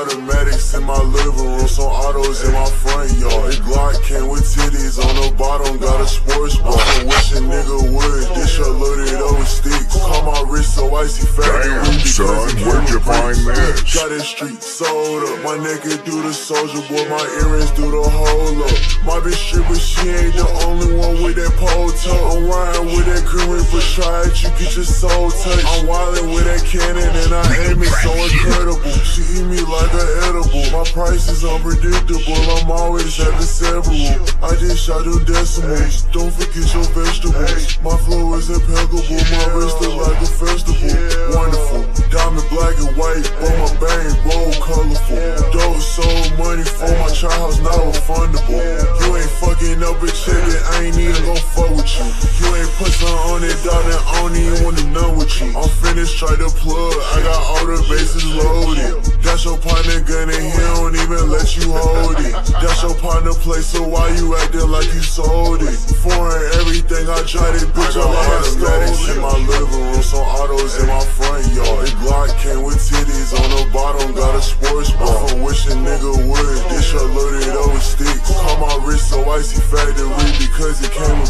Automatics in my living room, some autos in my front yard. It Glock came with titties on the bottom, got a sports bar. I wish a nigga would, this shit loaded up with sticks. Call my wrist so icy fat. Damn, son, where'd you find this? Got this street sold up. My nigga do the soldier boy, my earrings do the hole up. My bitch stripper, she ain't the only one with that pole toe. I'm riding with that green ring for try it, you get your soul touched. I'm wildin' with that cannon and I aim it so incredible. She eat me like an edible. My price is unpredictable, I'm always at the several. I just shot them decimals, don't forget your vegetables. My flow is impeccable, my wrist look like a festival. Wonderful, diamond black and white, but my bang roll colorful. Dope sold money for my child's not refundable. You ain't fucking up a chick that I ain't even gon' fuck with you. You ain't put something on it, dog, and I don't even wanna know with you. I'm finished, try to plug, I got all the bases loaded. That's your partner gunning, he don't even let you hold it. That's your partner play, so why you acting like you sold it? Foreign everything, I tried it, bitch, I like automatics in my living room, some autos in my front yard. It Glock came with titties on the bottom, got a sports bar. I wish a nigga would, this shit loaded up with sticks. Call my wrist so icy factory because it came with